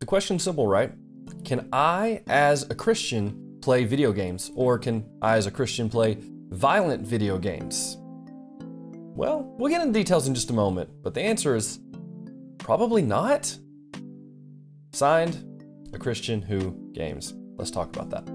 The question's simple, right? Can I, as a Christian, play video games? Or can I, as a Christian, play violent video games? Well, we'll get into details in just a moment, but the answer is probably not. Signed, a Christian who games. Let's talk about that.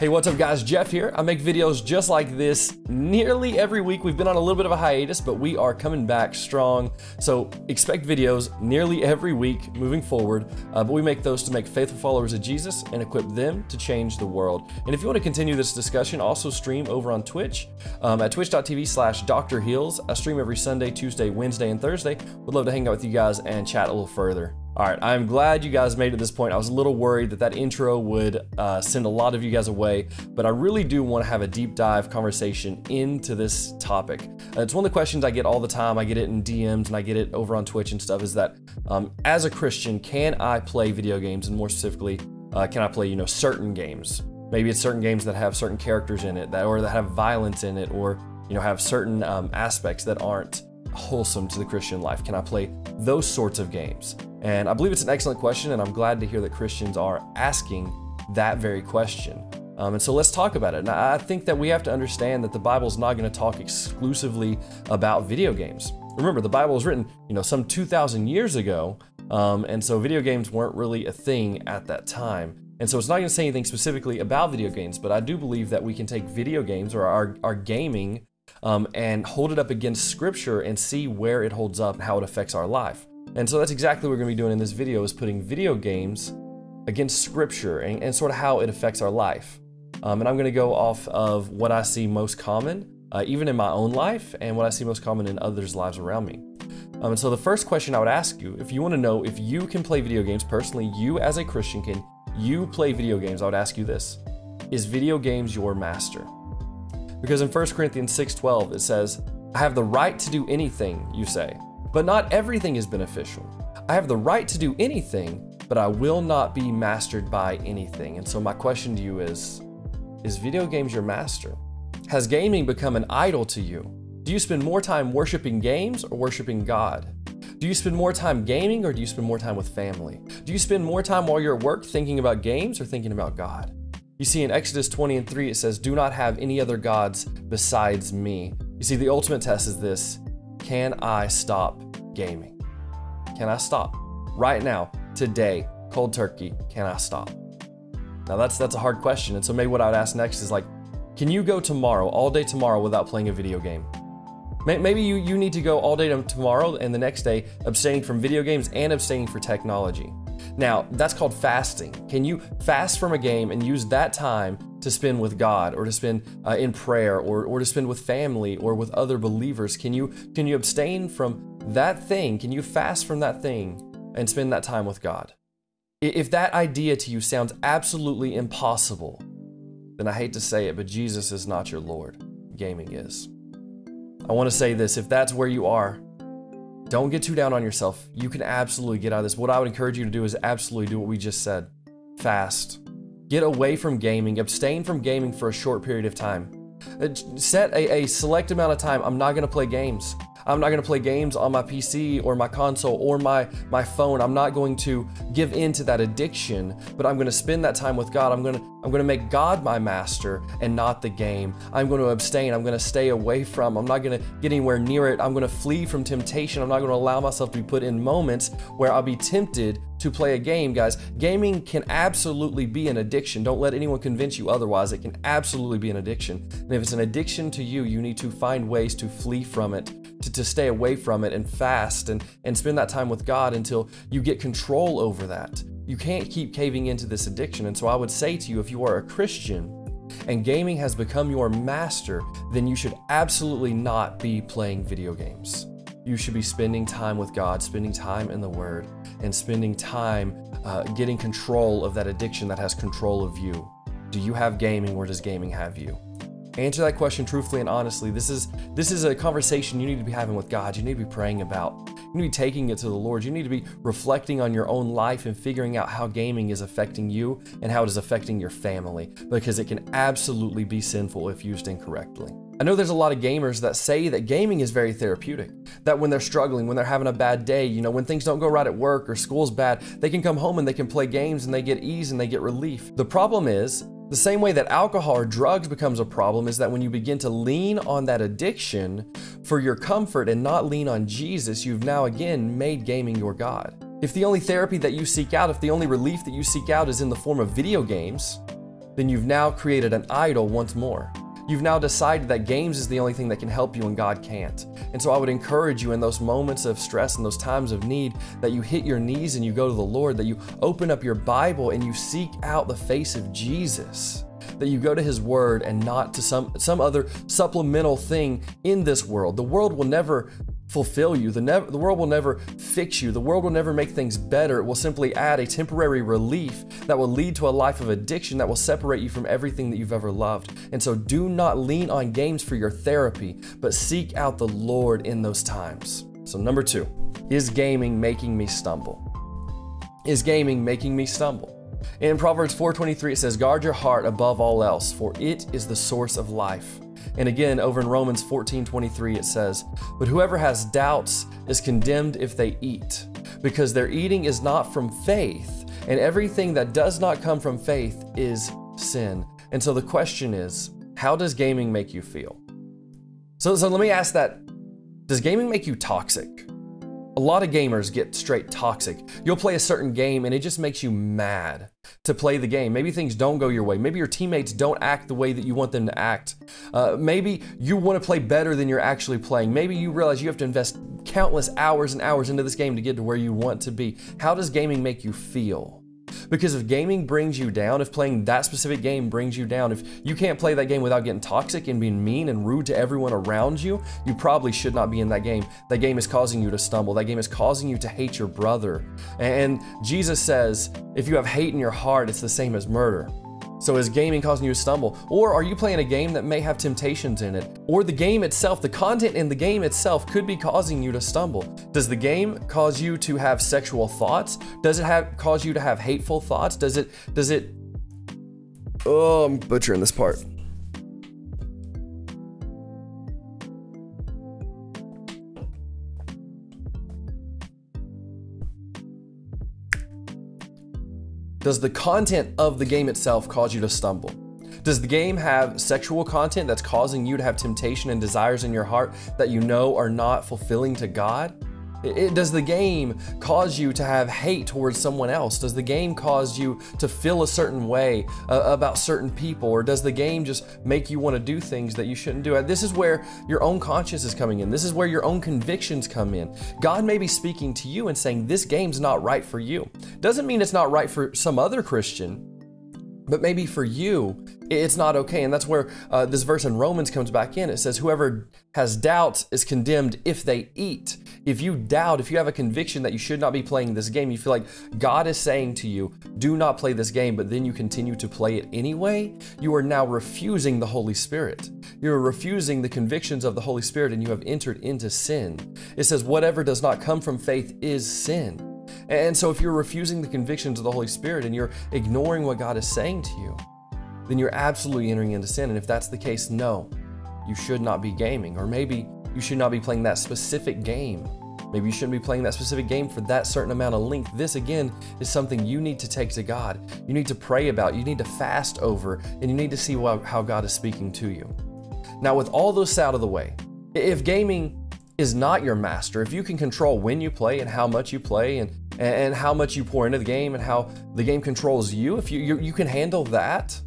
Hey, what's up guys, Jeff here. I make videos just like this nearly every week. We've been on a little bit of a hiatus, but we are coming back strong. So expect videos nearly every week moving forward, but we make those to make faithful followers of Jesus and equip them to change the world. And if you want to continue this discussion, also stream over on Twitch at twitch.tv/Dr. Heels. I stream every Sunday, Tuesday, Wednesday, and Thursday. Would love to hang out with you guys and chat a little further. All right, I'm glad you guys made it to this point. I was a little worried that that intro would send a lot of you guys away, but I really do want to have a deep dive conversation into this topic. It's one of the questions I get all the time. I get it in DMs and I get it over on Twitch and stuff, is that as a Christian, can I play video games? And more specifically, can I play, certain games? Maybe it's certain games that have certain characters in it, that have violence in it, or have certain aspects that aren't wholesome to the Christian life. Can I play those sorts of games? And I believe it's an excellent question, and I'm glad to hear that Christians are asking that very question. And so let's talk about it. And I think that we have to understand that the Bible's not gonna talk exclusively about video games. Remember, the Bible was written, some 2,000 years ago, and so video games weren't really a thing at that time. And so it's not gonna say anything specifically about video games, but I do believe that we can take video games or our gaming and hold it up against Scripture and see where it holds up and how it affects our life. And so that's exactly what we're gonna be doing in this video, is putting video games against Scripture and sort of how it affects our life. And I'm gonna go off of what I see most common, even in my own life, and what I see most common in others' lives around me. And so the first question I would ask you, if you wanna know if you can play video games personally, you as a Christian, can you play video games? I would ask you this: is video games your master? Because in 1 Corinthians 6:12, it says, "I have the right to do anything, you say, but not everything is beneficial. I have the right to do anything, but I will not be mastered by anything." And so my question to you is video games your master? Has gaming become an idol to you? Do you spend more time worshiping games or worshiping God? Do you spend more time gaming, or do you spend more time with family? Do you spend more time while you're at work thinking about games or thinking about God? You see, in Exodus 20:3, it says, "Do not have any other gods besides me." You see, the ultimate test is this: can I stop gaming? Can I stop? Right now, today, cold turkey, can I stop? Now that's a hard question. And so maybe what I would ask next is like, can you go tomorrow, all day tomorrow, without playing a video game? Maybe you need to go all day tomorrow and the next day abstaining from video games and abstaining from technology. Now, that's called fasting. Can you fast from a game and use that time to spend with God, or to spend in prayer, or to spend with family or with other believers? Can you abstain from that thing? Can you fast from that thing and spend that time with God? If that idea to you sounds absolutely impossible, then I hate to say it, but Jesus is not your Lord. Gaming is. I want to say this: if that's where you are, don't get too down on yourself. You can absolutely get out of this. What I would encourage you to do is absolutely do what we just said. Fast. Get away from gaming, abstain from gaming for a short period of time. Set a select amount of time. I'm not gonna play games. I'm not gonna play games on my PC or my console or my phone. I'm not going to give in to that addiction, but I'm gonna spend that time with God. I'm gonna make God my master and not the game. I'm gonna abstain. I'm gonna stay away from. I'm not gonna get anywhere near it. I'm gonna flee from temptation. I'm not gonna allow myself to be put in moments where I'll be tempted to play a game. Guys, gaming can absolutely be an addiction. Don't let anyone convince you otherwise. It can absolutely be an addiction. And if it's an addiction to you, you need to find ways to flee from it, to stay away from it, and fast and spend that time with God until you get control over that. You can't keep caving into this addiction. And so I would say to you, if you are a Christian and gaming has become your master, then you should absolutely not be playing video games. You should be spending time with God, spending time in the Word, and spending time getting control of that addiction that has control of you. Do you have gaming, or does gaming have you? Answer that question truthfully and honestly. This is a conversation you need to be having with God. You need to be praying about. You need to be taking it to the Lord. You need to be reflecting on your own life and figuring out how gaming is affecting you and how it is affecting your family, because it can absolutely be sinful if used incorrectly. I know there's a lot of gamers that say that gaming is very therapeutic, that when they're struggling, when they're having a bad day, you know, when things don't go right at work or school's bad, they can come home and they can play games and they get ease and they get relief. The problem is, the same way that alcohol or drugs becomes a problem is that when you begin to lean on that addiction for your comfort and not lean on Jesus, you've now again made gaming your God. If the only therapy that you seek out, if the only relief that you seek out is in the form of video games, then you've now created an idol once more. You've now decided that games is the only thing that can help you and God can't. And so I would encourage you in those moments of stress and those times of need that you hit your knees and you go to the Lord, that you open up your Bible and you seek out the face of Jesus, that you go to His Word and not to some other supplemental thing in this world. The world will never fulfill you. The world will never fix you. The world will never make things better. It will simply add a temporary relief that will lead to a life of addiction that will separate you from everything that you've ever loved. And so do not lean on games for your therapy, but seek out the Lord in those times. So number two, is gaming making me stumble? Is gaming making me stumble? In Proverbs 4:23, it says, guard your heart above all else, for it is the source of life. And again, over in Romans 14:23, it says, but whoever has doubts is condemned if they eat, because their eating is not from faith, and everything that does not come from faith is sin. And so the question is, how does gaming make you feel? So let me ask that, does gaming make you toxic? A lot of gamers get straight toxic. You'll play a certain game and it just makes you mad to play the game. Maybe things don't go your way. Maybe your teammates don't act the way that you want them to act. Maybe you want to play better than you're actually playing. Maybe you realize you have to invest countless hours and hours into this game to get to where you want to be. How does gaming make you feel? Because if gaming brings you down, if playing that specific game brings you down, if you can't play that game without getting toxic and being mean and rude to everyone around you, you probably should not be in that game. That game is causing you to stumble. That game is causing you to hate your brother. And Jesus says, if you have hate in your heart, it's the same as murder. So is gaming causing you to stumble? Or are you playing a game that may have temptations in it? Or the game itself, the content in the game itself could be causing you to stumble. Does the game cause you to have sexual thoughts? Does it cause you to have hateful thoughts? Does it, oh, I'm butchering this part. Does the content of the game itself cause you to stumble? Does the game have sexual content that's causing you to have temptation and desires in your heart that you know are not fulfilling to God? Does the game cause you to have hate towards someone else? Does the game cause you to feel a certain way about certain people? Or does the game just make you want to do things that you shouldn't do? This is where your own conscience is coming in. This is where your own convictions come in. God may be speaking to you and saying, this game's not right for you. Doesn't mean it's not right for some other Christian, but maybe for you, it's not okay. And that's where this verse in Romans comes back in. It says, whoever has doubts is condemned if they eat. If you doubt, if you have a conviction that you should not be playing this game, you feel like God is saying to you, do not play this game, but then you continue to play it anyway, you are now refusing the Holy Spirit. You're refusing the convictions of the Holy Spirit and you have entered into sin. It says, whatever does not come from faith is sin. And so if you're refusing the convictions of the Holy Spirit and you're ignoring what God is saying to you, then you're absolutely entering into sin. And if that's the case, no, you should not be gaming. Or maybe you should not be playing that specific game. Maybe you shouldn't be playing that specific game for that certain amount of length. This, again, is something you need to take to God. You need to pray about, you need to fast over, and you need to see how God is speaking to you. Now, with all those out of the way, if gaming is not your master, if you can control when you play and how much you play and how much you pour into the game and how the game controls you, if you can handle that,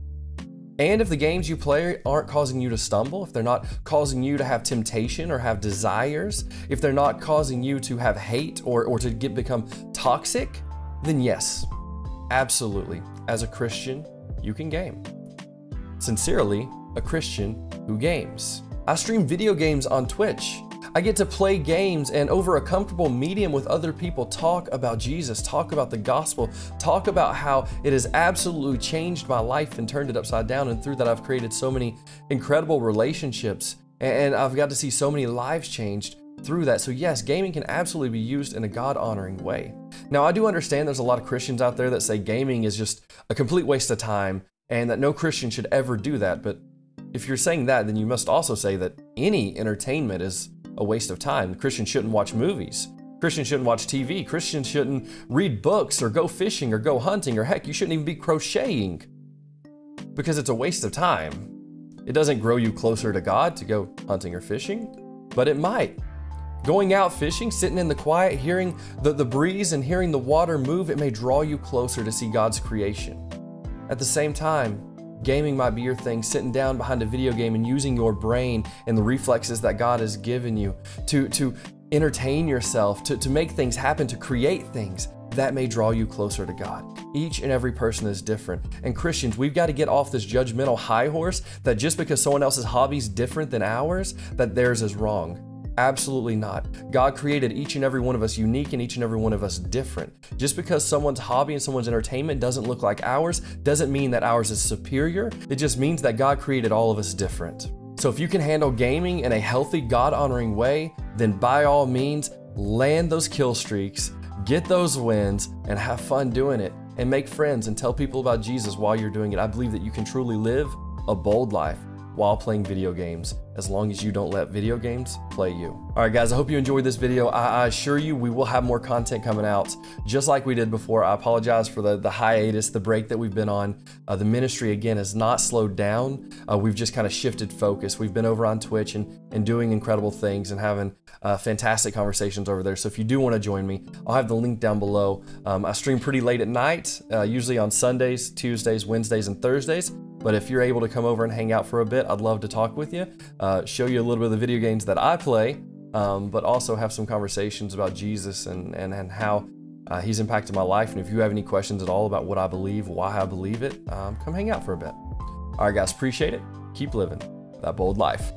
and if the games you play aren't causing you to stumble, if they're not causing you to have temptation or have desires, if they're not causing you to have hate or to become toxic, then yes, absolutely, as a Christian, you can game. Sincerely, a Christian who games. I stream video games on Twitch. I get to play games and over a comfortable medium with other people talk about Jesus, talk about the gospel, talk about how it has absolutely changed my life and turned it upside down, and through that I've created so many incredible relationships and I've got to see so many lives changed through that. So yes, gaming can absolutely be used in a God-honoring way. Now I do understand there's a lot of Christians out there that say gaming is just a complete waste of time and that no Christian should ever do that, but If you're saying that, then you must also say that any entertainment is a waste of time. Christians shouldn't watch movies. Christians shouldn't watch TV. Christians shouldn't read books or go fishing or go hunting, or heck, you shouldn't even be crocheting because it's a waste of time. It doesn't grow you closer to God to go hunting or fishing, but it might. Going out fishing, sitting in the quiet, hearing the breeze and hearing the water move, it may draw you closer to see God's creation. At the same time, gaming might be your thing, sitting down behind a video game and using your brain and the reflexes that God has given you to entertain yourself, to make things happen, to create things that may draw you closer to God. Each and every person is different. And Christians, we've got to get off this judgmental high horse that just because someone else's hobby is different than ours, that theirs is wrong. Absolutely not. God created each and every one of us unique and each and every one of us different. Just because someone's hobby and someone's entertainment doesn't look like ours doesn't mean that ours is superior. It just means that God created all of us different. So if you can handle gaming in a healthy, God-honoring way, then by all means, land those kill streaks, get those wins, and have fun doing it. And make friends and tell people about Jesus while you're doing it. I believe that you can truly live a bold life while playing video games, as long as you don't let video games play you. All right, guys, I hope you enjoyed this video. I assure you we will have more content coming out just like we did before. I apologize for the hiatus, the break that we've been on. The ministry, again, has not slowed down. We've just kind of shifted focus. We've been over on Twitch and doing incredible things and having fantastic conversations over there. So if you do want to join me, I'll have the link down below. I stream pretty late at night, usually on Sundays, Tuesdays, Wednesdays, and Thursdays. But if you're able to come over and hang out for a bit, I'd love to talk with you, show you a little bit of the video games that I play, but also have some conversations about Jesus and how he's impacted my life. And if you have any questions at all about what I believe, why I believe it, come hang out for a bit. All right, guys, appreciate it. Keep living that bold life.